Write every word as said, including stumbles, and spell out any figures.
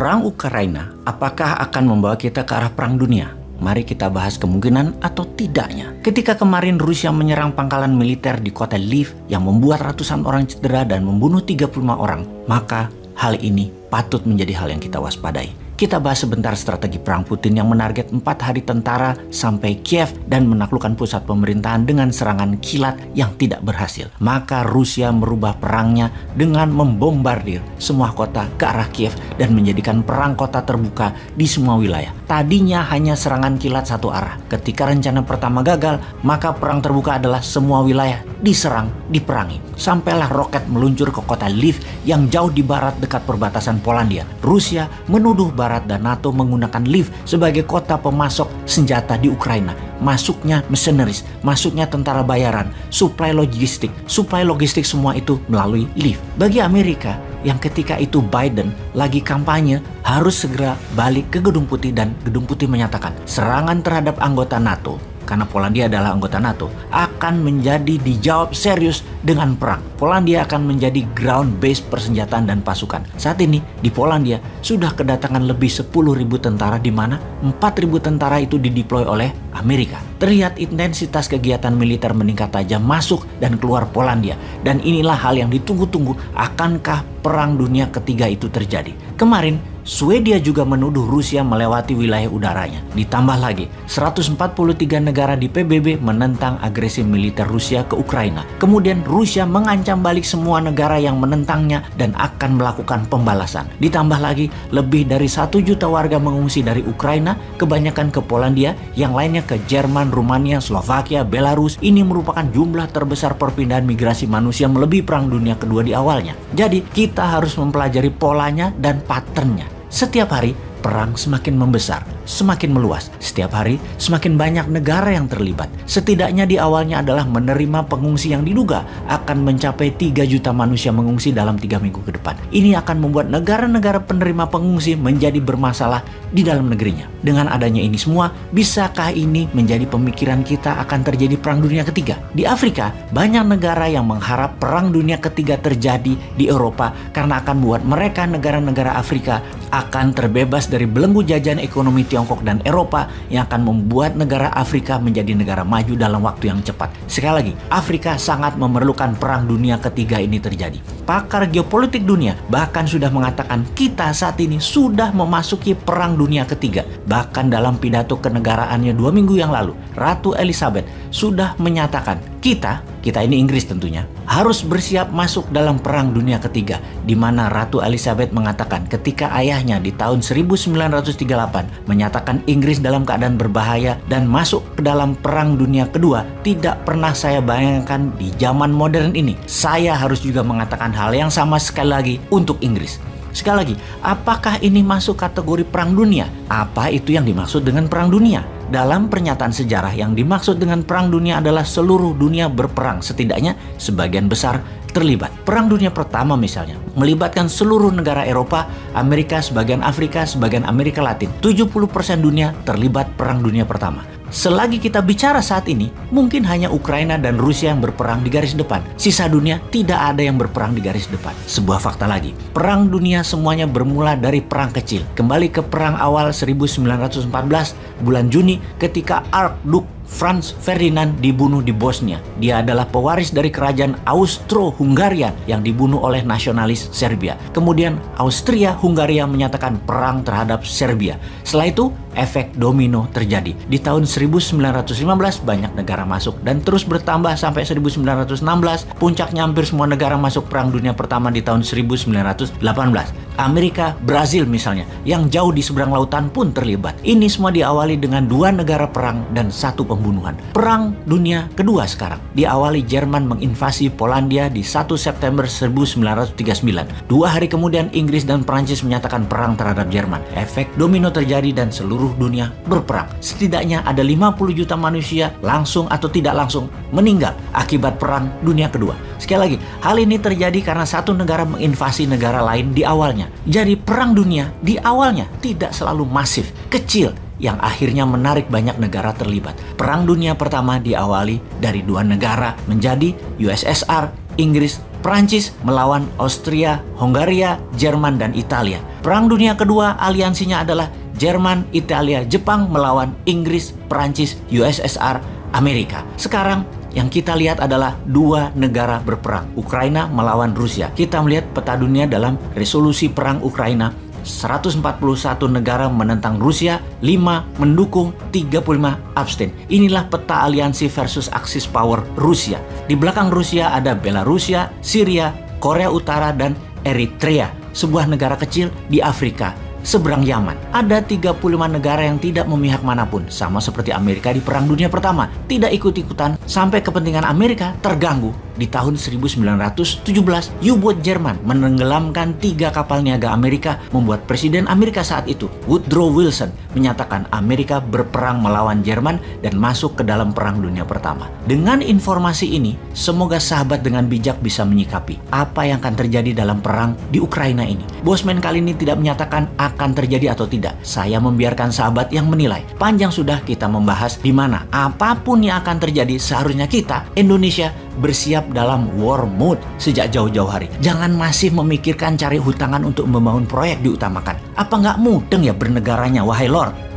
Perang Ukraina apakah akan membawa kita ke arah perang dunia? Mari kita bahas kemungkinan atau tidaknya. Ketika kemarin Rusia menyerang pangkalan militer di kota Lviv yang membuat ratusan orang cedera dan membunuh tiga puluh lima orang, maka hal ini patut menjadi hal yang kita waspadai. Kita bahas sebentar strategi perang Putin yang menarget empat hari tentara sampai Kiev dan menaklukkan pusat pemerintahan dengan serangan kilat yang tidak berhasil. Maka Rusia merubah perangnya dengan membombardir semua kota ke arah Kiev dan menjadikan perang kota terbuka di semua wilayah. Tadinya hanya serangan kilat satu arah. Ketika rencana pertama gagal, maka perang terbuka adalah semua wilayah diserang, diperangi. Sampailah roket meluncur ke kota Lviv yang jauh di barat dekat perbatasan Polandia. Rusia menuduh Barat dan NATO menggunakan Lviv sebagai kota pemasok senjata di Ukraina. Masuknya mercenaries, masuknya tentara bayaran, suplai logistik, suplai logistik semua itu melalui Lviv. Bagi Amerika, yang ketika itu Biden lagi kampanye, harus segera balik ke Gedung Putih dan Gedung Putih menyatakan serangan terhadap anggota NATO, karena Polandia adalah anggota NATO, akan menjadi dijawab serius dengan perang. Polandia akan menjadi ground base persenjataan dan pasukan. Saat ini di Polandia sudah kedatangan lebih sepuluh ribu tentara, di mana empat ribu tentara itu dideploy oleh Amerika. Terlihat intensitas kegiatan militer meningkat tajam masuk dan keluar Polandia. Dan inilah hal yang ditunggu-tunggu, akankah perang dunia ketiga itu terjadi. Kemarin Swedia juga menuduh Rusia melewati wilayah udaranya. Ditambah lagi, seratus empat puluh tiga negara di P B B menentang agresi militer Rusia ke Ukraina. Kemudian Rusia mengancam balik semua negara yang menentangnya dan akan melakukan pembalasan. Ditambah lagi, lebih dari satu juta warga mengungsi dari Ukraina, kebanyakan ke Polandia, yang lainnya ke Jerman, Rumania, Slovakia, Belarus. Ini merupakan jumlah terbesar perpindahan migrasi manusia melebihi Perang Dunia Kedua di awalnya. Jadi, kita harus mempelajari polanya dan patternnya. Setiap hari, perang semakin membesar, semakin meluas. Setiap hari, semakin banyak negara yang terlibat. Setidaknya di awalnya adalah menerima pengungsi yang diduga akan mencapai tiga juta manusia mengungsi dalam tiga minggu ke depan. Ini akan membuat negara-negara penerima pengungsi menjadi bermasalah di dalam negerinya. Dengan adanya ini semua, bisakah ini menjadi pemikiran kita akan terjadi Perang Dunia Ketiga? Di Afrika, banyak negara yang mengharap Perang Dunia Ketiga terjadi di Eropa karena akan membuat mereka, negara-negara Afrika, akan terbebas dari belenggu jajahan ekonomi Tiongkok dan Eropa yang akan membuat negara Afrika menjadi negara maju dalam waktu yang cepat. Sekali lagi, Afrika sangat memerlukan Perang Dunia Ketiga ini terjadi. Pakar geopolitik dunia bahkan sudah mengatakan kita saat ini sudah memasuki Perang Dunia Ketiga. Bahkan dalam pidato kenegaraannya dua minggu yang lalu, Ratu Elizabeth sudah menyatakan kita, kita ini Inggris tentunya, harus bersiap masuk dalam Perang Dunia Ketiga, di mana Ratu Elizabeth mengatakan ketika ayahnya di tahun seribu sembilan ratus tiga puluh delapan menyatakan Inggris dalam keadaan berbahaya dan masuk ke dalam Perang Dunia Kedua, tidak pernah saya bayangkan di zaman modern ini. Saya harus juga mengatakan hal yang sama sekali lagi untuk Inggris. Sekali lagi, apakah ini masuk kategori perang dunia? Apa itu yang dimaksud dengan perang dunia? Dalam pernyataan sejarah, yang dimaksud dengan perang dunia adalah seluruh dunia berperang, setidaknya sebagian besar terlibat. Perang Dunia Pertama misalnya, melibatkan seluruh negara Eropa, Amerika, sebagian Afrika, sebagian Amerika Latin. tujuh puluh persen dunia terlibat Perang Dunia Pertama. Selagi kita bicara saat ini, mungkin hanya Ukraina dan Rusia yang berperang di garis depan. Sisa dunia tidak ada yang berperang di garis depan. Sebuah fakta lagi, perang dunia semuanya bermula dari perang kecil. Kembali ke perang awal seribu sembilan ratus empat belas, bulan Juni, ketika Archduke Franz Ferdinand dibunuh di Bosnia. Dia adalah pewaris dari kerajaan Austro-Hungarian yang dibunuh oleh nasionalis Serbia. Kemudian Austria-Hungaria menyatakan perang terhadap Serbia. Setelah itu, efek domino terjadi. Di tahun seribu sembilan ratus lima belas banyak negara masuk dan terus bertambah sampai seribu sembilan ratus enam belas. Puncaknya hampir semua negara masuk Perang Dunia Pertama di tahun seribu sembilan ratus delapan belas. Amerika, Brazil misalnya, yang jauh di seberang lautan pun terlibat. Ini semua diawali dengan dua negara perang dan satu pembunuhan. Perang Dunia Kedua sekarang diawali Jerman menginvasi Polandia di satu September seribu sembilan ratus tiga puluh sembilan. Dua hari kemudian Inggris dan Prancis menyatakan perang terhadap Jerman. Efek domino terjadi dan seluruh dunia berperang. Setidaknya ada lima puluh juta manusia langsung atau tidak langsung meninggal akibat Perang Dunia Kedua. Sekali lagi, hal ini terjadi karena satu negara menginvasi negara lain di awalnya. Jadi perang dunia di awalnya tidak selalu masif, kecil, yang akhirnya menarik banyak negara terlibat. Perang Dunia Pertama diawali dari dua negara menjadi U S S R, Inggris, Prancis melawan Austria, Hungaria, Jerman, dan Italia. Perang Dunia Kedua aliansinya adalah Jerman, Italia, Jepang melawan Inggris, Prancis, U S S R, Amerika. Sekarang yang kita lihat adalah dua negara berperang, Ukraina melawan Rusia. Kita melihat peta dunia dalam resolusi perang Ukraina, seratus empat puluh satu negara menentang Rusia, lima mendukung, tiga puluh lima abstain. Inilah peta aliansi versus aksis power Rusia. Di belakang Rusia ada Belarusia, Syria, Korea Utara, dan Eritrea, sebuah negara kecil di Afrika seberang Yaman. Ada tiga puluh lima negara yang tidak memihak manapun, sama seperti Amerika di Perang Dunia Pertama, tidak ikut-ikutan sampai kepentingan Amerika terganggu. Di tahun seribu sembilan ratus tujuh belas, U-Boat Jerman menenggelamkan tiga kapal niaga Amerika, membuat Presiden Amerika saat itu, Woodrow Wilson, menyatakan Amerika berperang melawan Jerman dan masuk ke dalam Perang Dunia Pertama. Dengan informasi ini, semoga sahabat dengan bijak bisa menyikapi apa yang akan terjadi dalam perang di Ukraina ini. Bosman kali ini tidak menyatakan akan terjadi atau tidak. Saya membiarkan sahabat yang menilai. Panjang sudah kita membahas di mana apapun yang akan terjadi, seharusnya kita, Indonesia, bersiap dalam war mode sejak jauh-jauh hari. Jangan masih memikirkan cari hutangan untuk membangun proyek diutamakan. Apa nggak mudeng ya bernegaranya, wahai Lord?